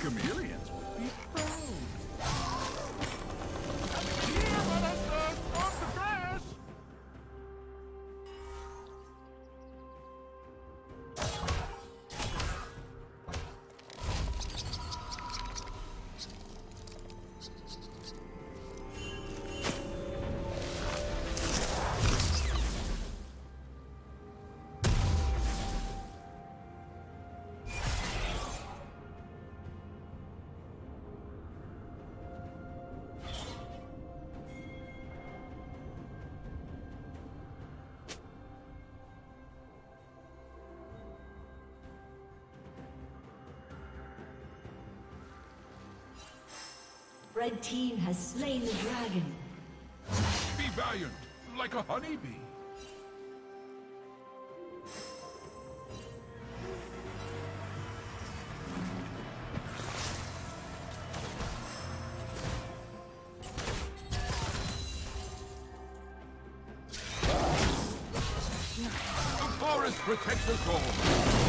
Chameleons would be proud. Here, let us stop the grass! Red team has slain the dragon. Be valiant, like a honeybee. The forest protects us all.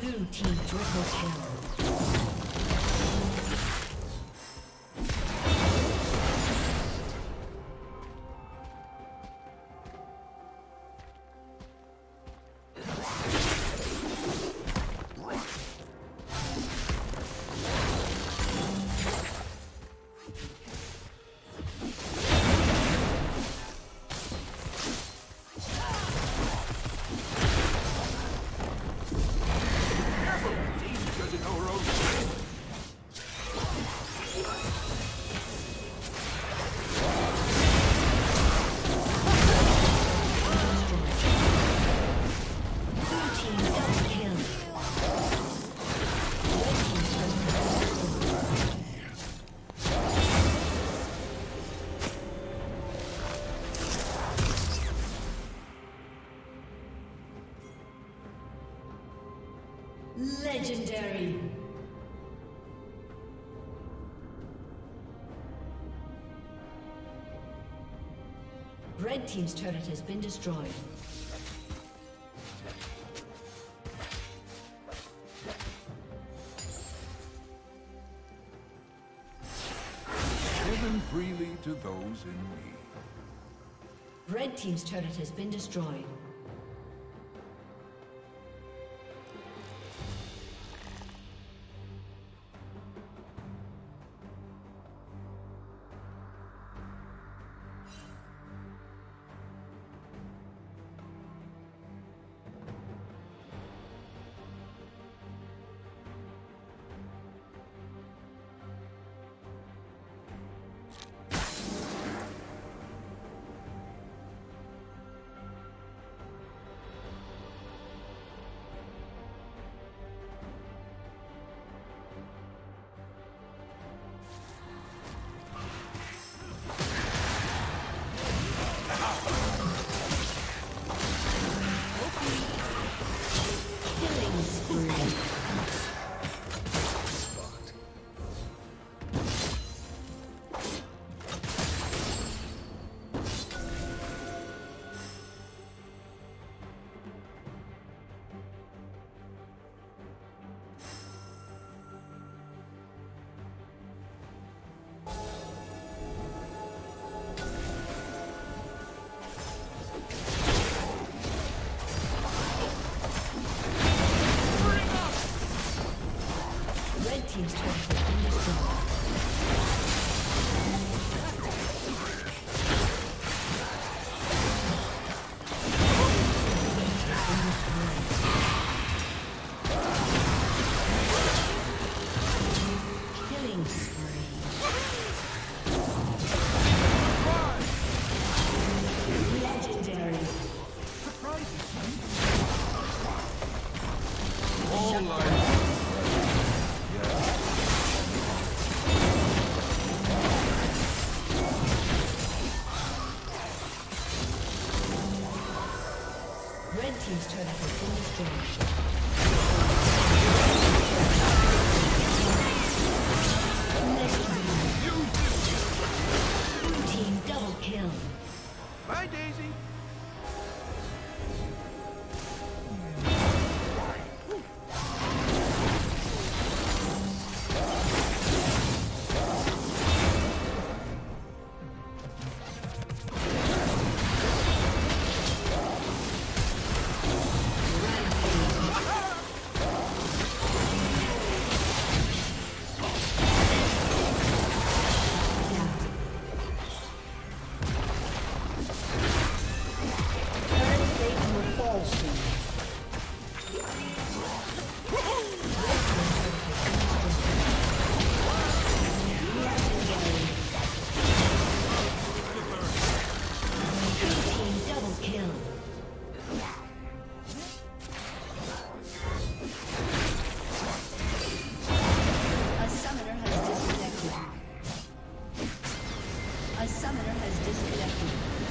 Blue team triple kill. Legendary. Red team's turret has been destroyed. Given freely to those in need. Red team's turret has been destroyed. Red team's turret has been destroyed. A summoner has disconnected.